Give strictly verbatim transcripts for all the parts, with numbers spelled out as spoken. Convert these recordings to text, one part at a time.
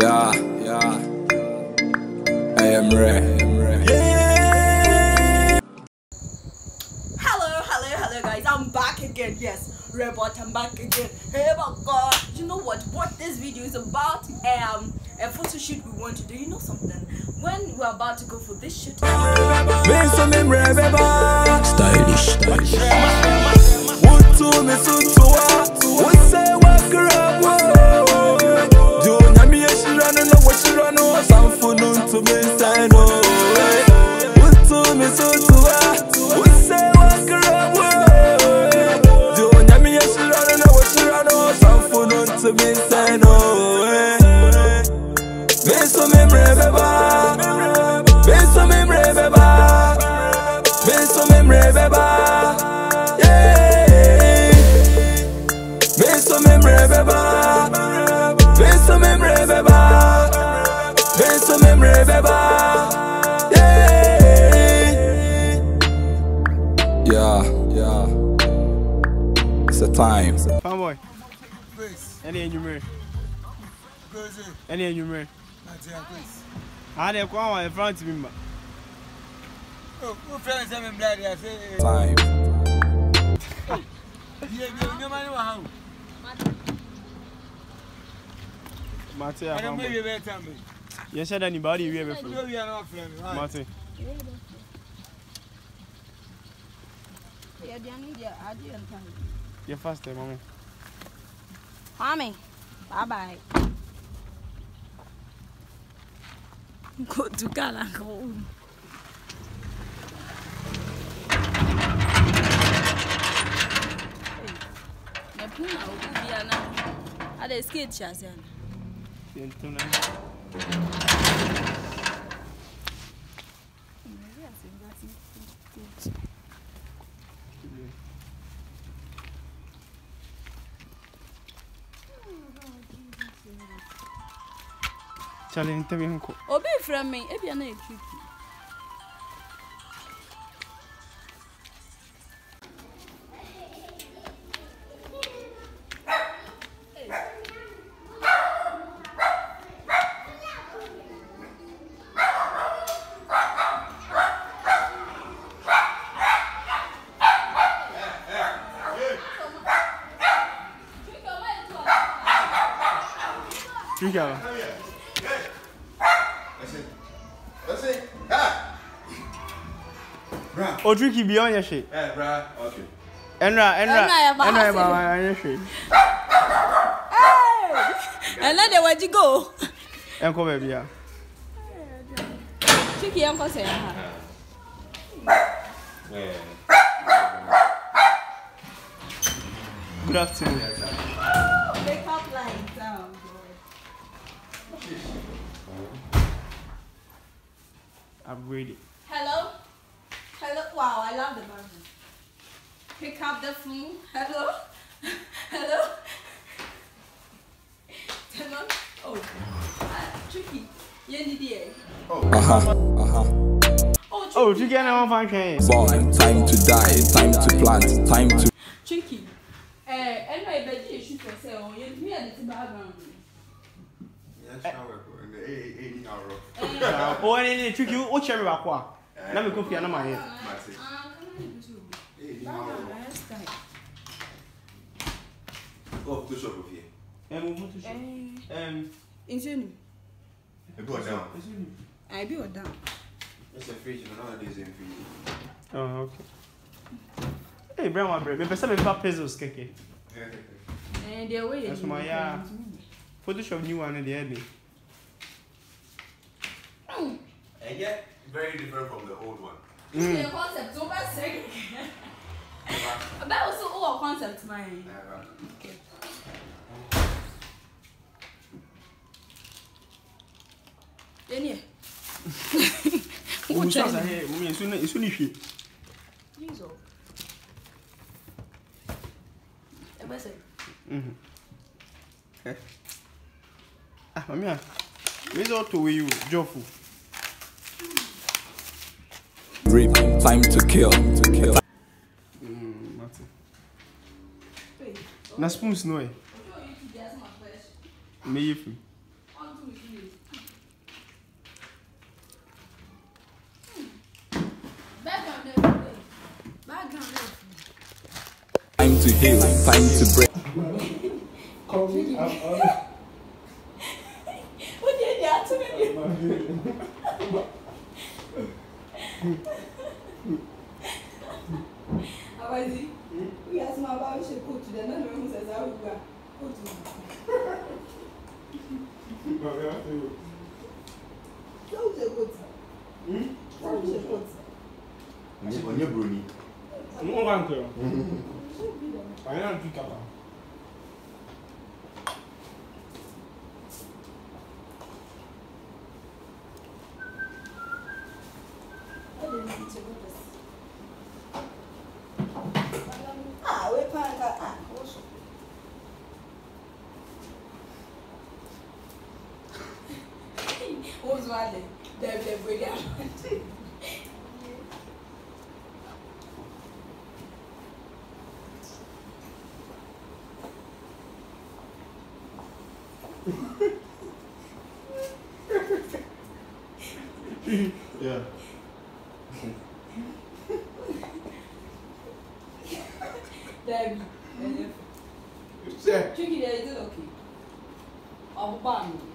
Yeah, yeah. I am ready. Yeah. Hello, hello, hello, guys. I'm back again. Yes, Rebot, I'm back again. Hey, my God. You know what? What this video is about? Um, a photo shoot we want to do. You know something? When we're about to go for this shoot. Stylish, stylish. Yeah, yeah. It's a time. Fanboy. Grace. Any and you man. Grace. Any and you man. Nigeria Grace. I dey come on in front of me. Oh, who friends am blood I say. Time. Yeah, you know man wa how. Mate. I don't make you better me. You said anybody we ever from. No, we are not friends. Mate. Yeah, they need your idea. You're faster, mommy. Mommy, bye bye. Go to Gala. Go. Hey, I'm going to go to skate chairs. I'm going to go to Challenge me, uncle. Obey from me, if you're not a tricky. You go. That's it. That's it. Ah! Bruh. Oh, Tricky, be on your shit. Yeah, bruh. Okay. Enra, Enra. Enra, Enra, on your shit. Hey! And then where'd you go? Enko, baby, yeah. Tricky, Enko, say, yeah. Good afternoon. Make up lights down. I'm ready. Hello? Hello? Wow, I love the button. Pick up the phone. Hello? Hello? Turn on. Oh. Uh, Tricky. You need the egg. Oh. Uh-huh. Uh-huh. Oh, oh, Tricky, I don't want to find Born. Time to die. Time to plant. Time to... Tricky. Uh, and my baby, you should say, oh, you need me at the background. That's how we're going. Oh, and then Tricky, what cherry are you? Let me go piano my head. Oh, two shop of you. Um, two shop. Um, insulin. I do it down. I do it down. It's a fridge, but nowadays it's a fridge. Oh, okay. Hey, bring my bread. Me pesa me pa pesos keke. Eh, the way. That's my ya. Photoshop new one in the early. Mm. And yet, very different from the old one. Mm. The concept over second. That was also old concept, man. Never. Okay. Danny. What's that? Hey, mommy, it's only it's only she. Please, oh. Ever say? Mhm. Okay. Ah, mamia, where's all to you, Jofu? Rip, time to kill, to kill. Hmm, Martin. Nas spoons, no. May you feel. to heal, time to break. What did that to me? How is it? We asked my wife to go to the other room and says, I will go. Go to Don't you go to Don't you go to Mas é bonito, Bruni. Não vai entrar. Aí não fica lá. Ah, eu para cá. Ah, hoje. Hoje vale. Deve ter brigar. Yeah. Debbie, check it out. Is it okay? I'll ban you.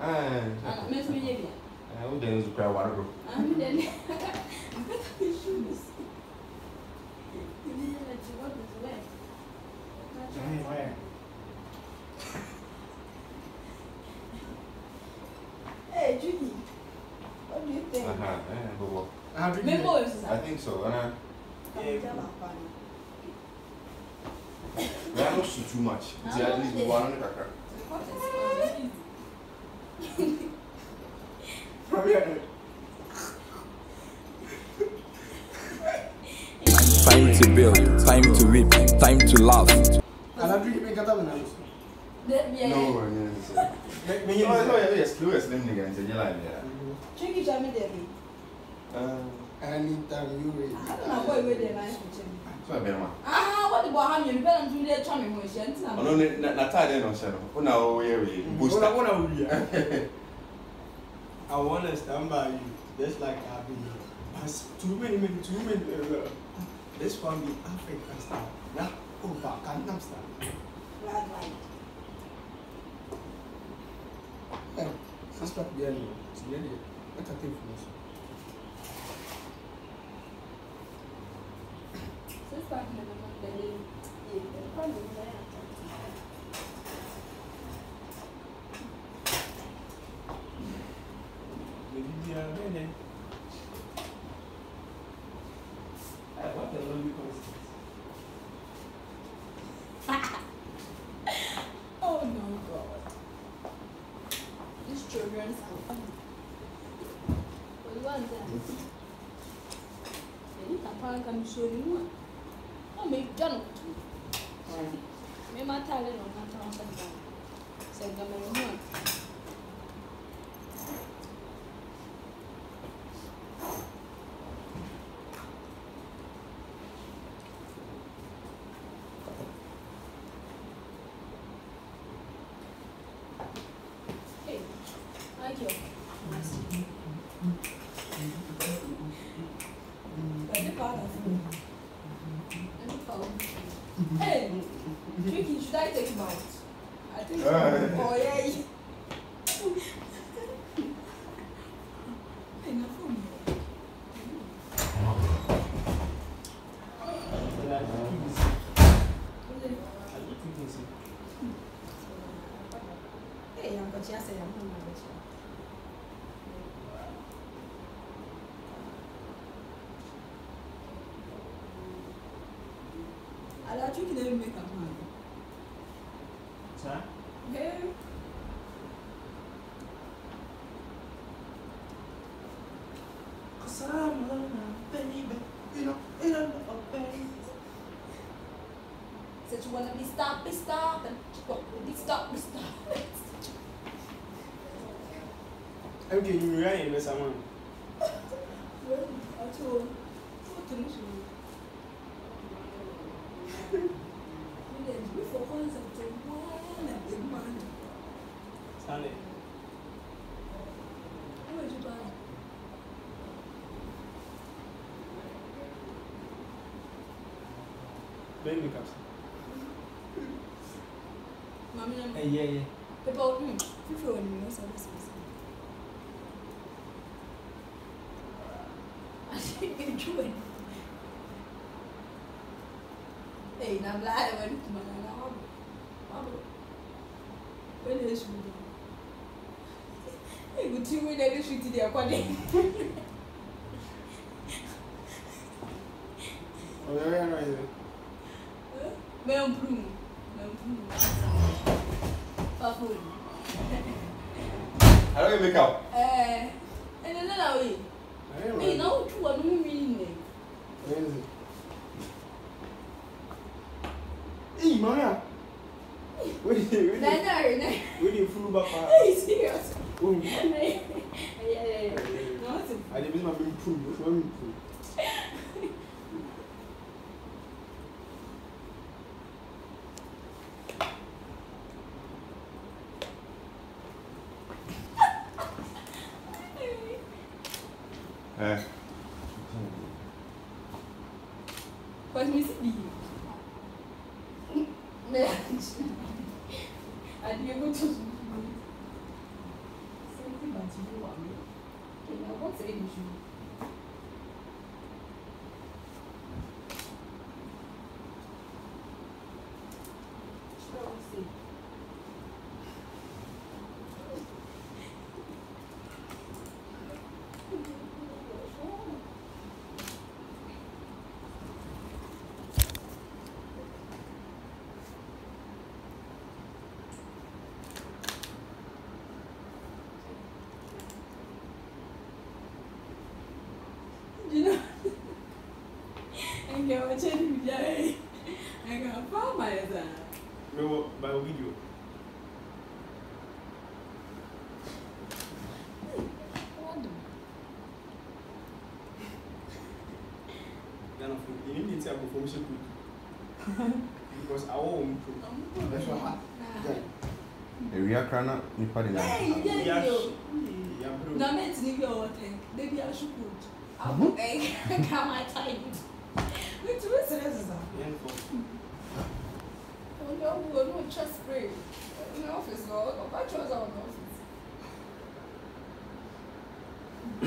Ah, miss me again. I will then cry water. I will then. Shoes. Hey, Judy. What do you think? Uh huh. I think so. I think so. Uh huh. I don't see too much. It's at least one on the cracker. Time to build, time to weep, time to laugh. I don't think you make a double now. No, no, no, What about you? Better do their charming wish, and so on. Natalia, no, I want to stand by you, just like I've been. As too many, too many. This one be African style, not over Gangnam style. Right, sister, dear, dear, what a thing for us. Sister, oh no, God. These children are funny. What do you want? They need a parent and show you what. Oh, me, John. Me, my talent on my town. Send them on one. Hey, Tricky, should I take a bite? I think. Uh, oh yeah. Hey, I'm going to say I'm going to. I think you didn't make up money. Sir? Okay. Cause I'm alone now, baby. You know, it don't know, baby. Said you wanna be stopped, be stopped. And you wanna be stopped, be stopped. Okay, you ran in this amount. Well, I told you. What did you do? Sunday. How would you buy? Baby cups. Mami and me. Yeah, yeah. People, hmm, people when you know service. I think you do it. Hey, now lie when you man, now how? When you should. Hey, good thing when you should today, Akwade. Oh, yeah, yeah, yeah. Me un prumo, me un prumo. Para fumar. ¿Ahora qué me cago? Eh, en el lado ahí. Eh, no, tú no me miras. Hey, mamá. What is it? No, no, no. What is flu bapa? Hey, serious. Oh. Yeah, yeah, yeah. No, it's. I didn't miss my being prumo. What's my being prumo? Pode me seguir. Adivinha quantos dias? Sempre bate de um homem. Que não consegue, juro. Pra você. Que eu achei de vídeo aí. É que eu falo mais a... Meu, vai o vídeo. Quando? Não, não. Eu nem disse algo, foi um circuito. Because I won't improve. That's what happened. Eu ia crana, me parei. Ei, eu ia crana. Não, mas não ia outra. Deve ia chucuto. Ah, bom. Ei, calma, tá indo. Wait, what's the rest of that? Yeah, no, no, no, no, chest spray. In the office, no, no, my chores are in the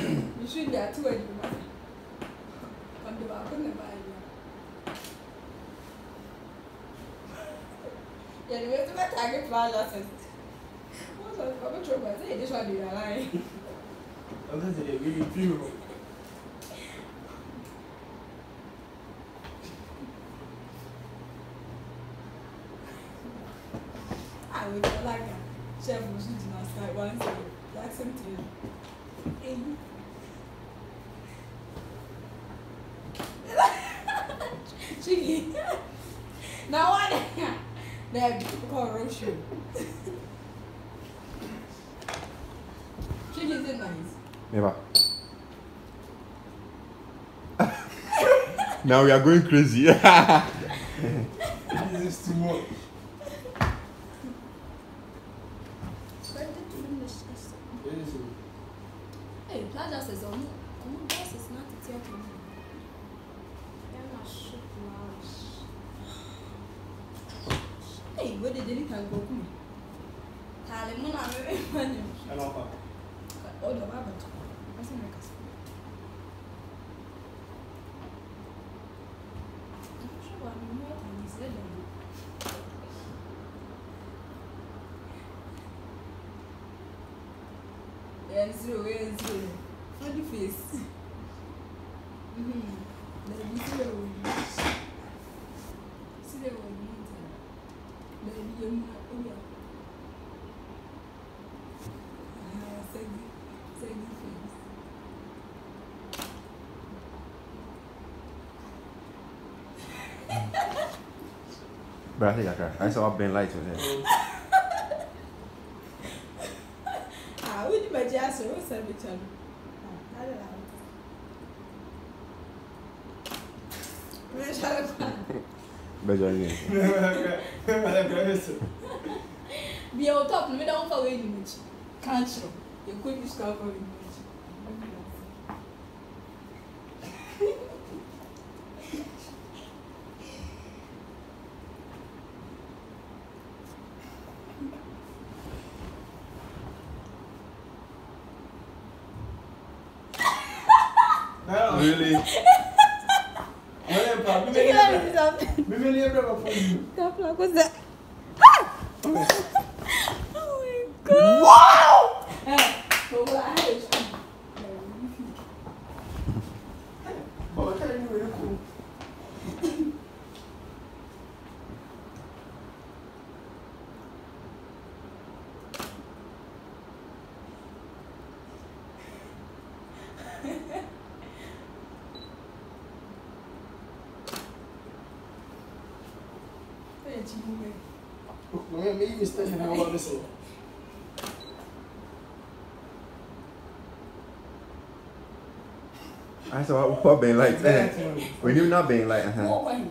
office. You should be at two and you must be. On the back, on the back, yeah. Yeah, the way to my target plan last night. What's on the cover chore, but I say, this one, you're lying. I'm going to say, you're really beautiful. Like chef was shooting last night once, like something. Chiggy. Now what? They have corruption. Chiggy, is it nice? Never. Now we are going crazy. This is too much. Hey, Plajas is on. On this is not a tear from him. I'm not sure. Hey, what did you can go me? Tell him, I'm very funny. I love her. Oh, the rabbit. I think I can. I'm sure I'm more than this legend. Enzo, Enzo, funny face. Mm-hmm. Baby, see the old beach. See the old mountain. Baby, you're not over. Ah, sexy, sexy face. But I think I can. I saw a Ben light with it. Yes, it was a bit of I don't know. Bejoinha. Be on top, me don't follow you much. Can't you? You could be scared for you much. Not really. Well, you can do something. You can do something. Stop, look, what's that? Oh my God. Wow! Maybe it's touching how about this one. I saw what being like that. When you're not being like, uh huh. Oh my.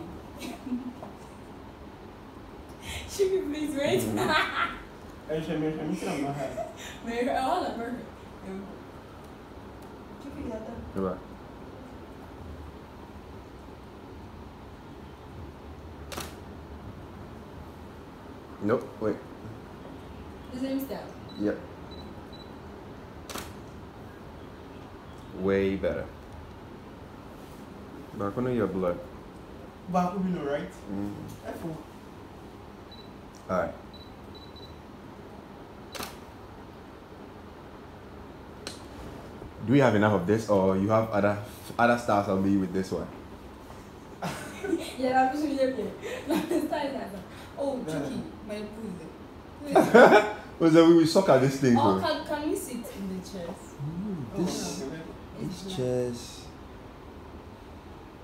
She can please wait. Hey, she made me sit on my head. Maybe all of her. Goodbye. Nope, wait. His name's Dan. Yep. Way better. Back on your blood. Back on your right? Mm hmm. Alright. Do we have enough of this, or you have other other stars that'll be with this one? Yeah, I'm sure you're okay. Oh, Chicky, my booze. Was that we suck at this thing? Oh, can, can we sit in the chairs? Mm, this oh, no. This chairs.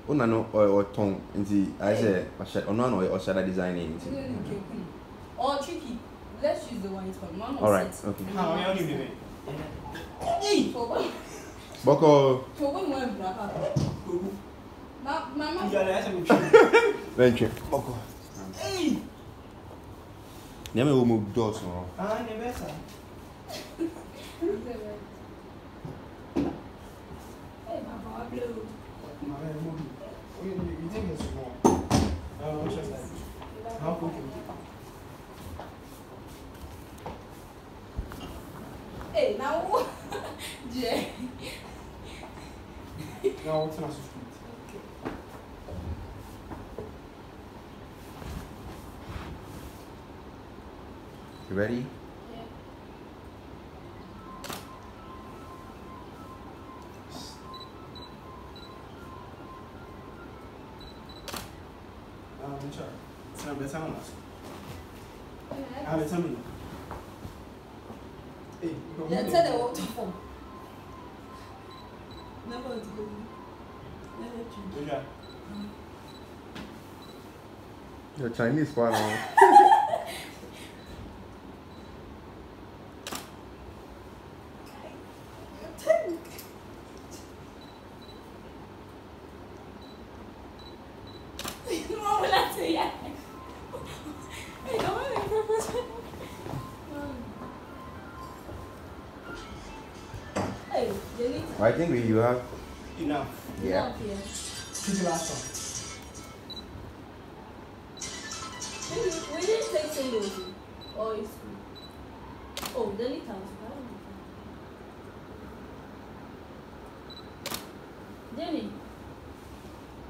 Oh no, no, or or tongue. Inti, I say, I said, oh no, no, or should I design it? Oh, Chicky, let's use the white one. All right, okay. How we only do it? Hey, for what? Boko. For when we black out. Ma, mama. You are the answer. Thank you. Boko. Hey. Never will move doors now. Ah, never. Hey, Papa, blue. You think it's small? Oh, just like how could you? Hey, now, Jay. Now what's my subscribe? You ready? Yeah. Um, sure. It's not better on us. I'll tell me. Hey, go ahead. Let's tell the water form. Never let go. Never let you go. You're Chinese, why not? I think we you have enough. Yeah. Enough, yeah. This is the last one. Maybe we didn't take singles. Oh, it's good. Oh, the little ones. Danny.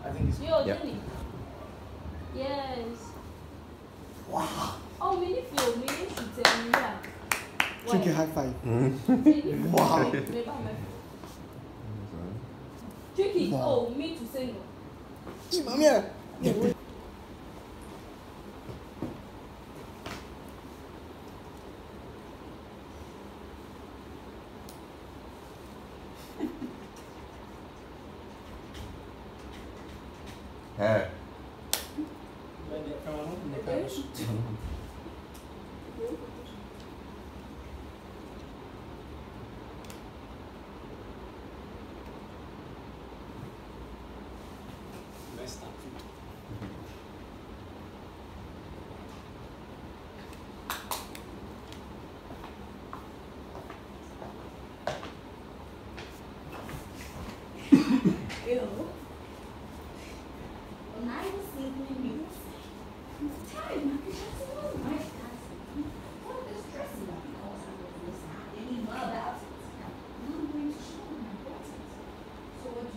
I think it's yo, yeah. Danny. Yes. Wow. Oh, we need to, we need to tell me that. Check your high five. Mm-hmm. Wow. Tricky, wow. Oh, me too, single. Hey, mommy, yeah. No, hey. What do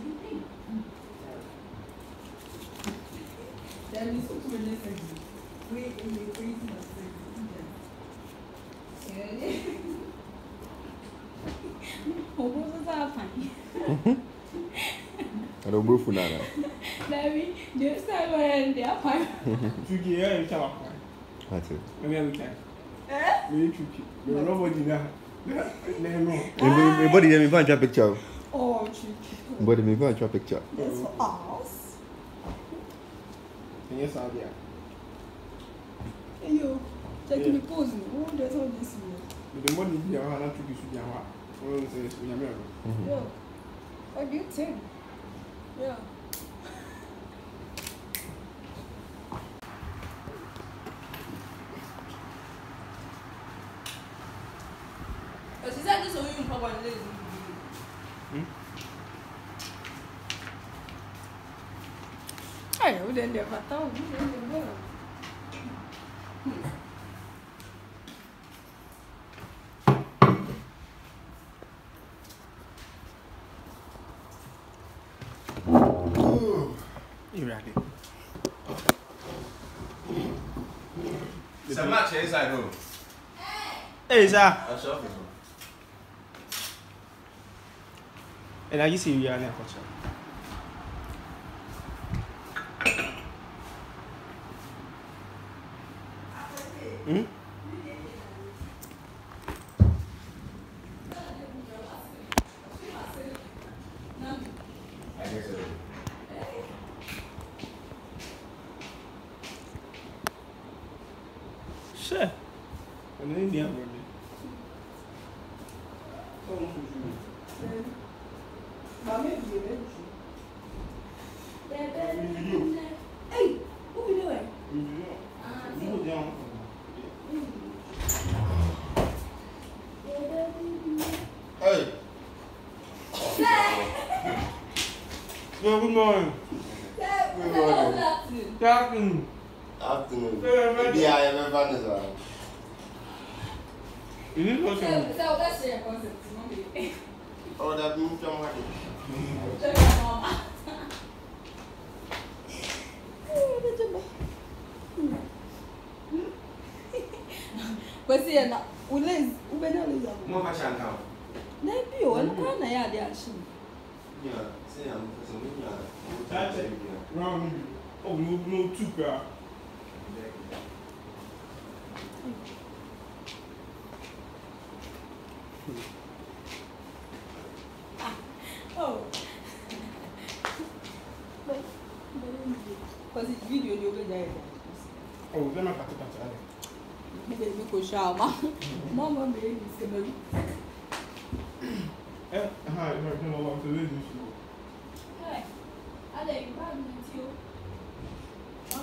you think? I don't move for that. Everybody, let me find your picture. Oh, everybody, let me find your picture. That's for us. Yes, I'll be. Hey, yo, check me pose. Oh, that's all this. The money here, I have to give you. Yo, what do you think? Yeah. Is that just only for one day? I wouldn't never tell you. It's a match inside home. Hey, it's a. I'm sure. And I see you are in a culture. Hmm? Sure. And then the other one. Hey, what are we doing? Hey. Good morning. Good morning. Captain. Afternoon. Maybe I am a fan as well. You need to go. Oh, that means I'm happy. What's the end? Who lives? Who better lives? Mama Shankar. Maybe you're not going to have the action. Yeah, see, I'm going to have the Oh, no, no, too bad. Oh, but because it's video, you will die. Oh, then I got to cut it. Then you go shower. Mama, baby, is coming. Eh, hi, I'm going to walk to the ladies. Hi, I like you. I'm going to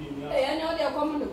be. Hey, I know they are coming up.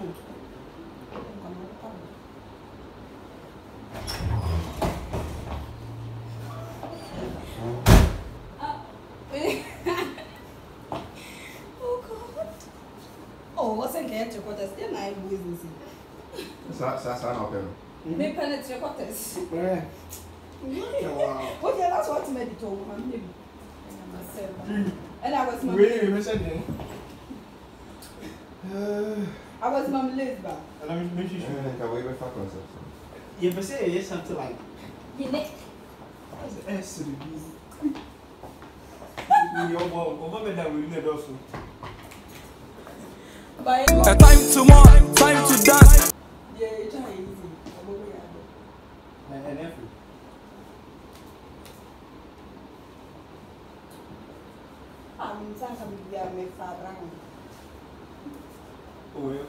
Me penetrar your quarters. Yeah. Wow. Okay, that's what made it all happen. Maybe. And I was. Really, we said that. I was mum Lisbon. And I'm making sure that we were fucking ourselves. Yeah, but say yes, something like. You know. That's the S to the B. Your mom, over me that we need also. Bye. Time to more, time to dance. Yeah, it's time. And every. I'm sorry. sabrán. Obvio.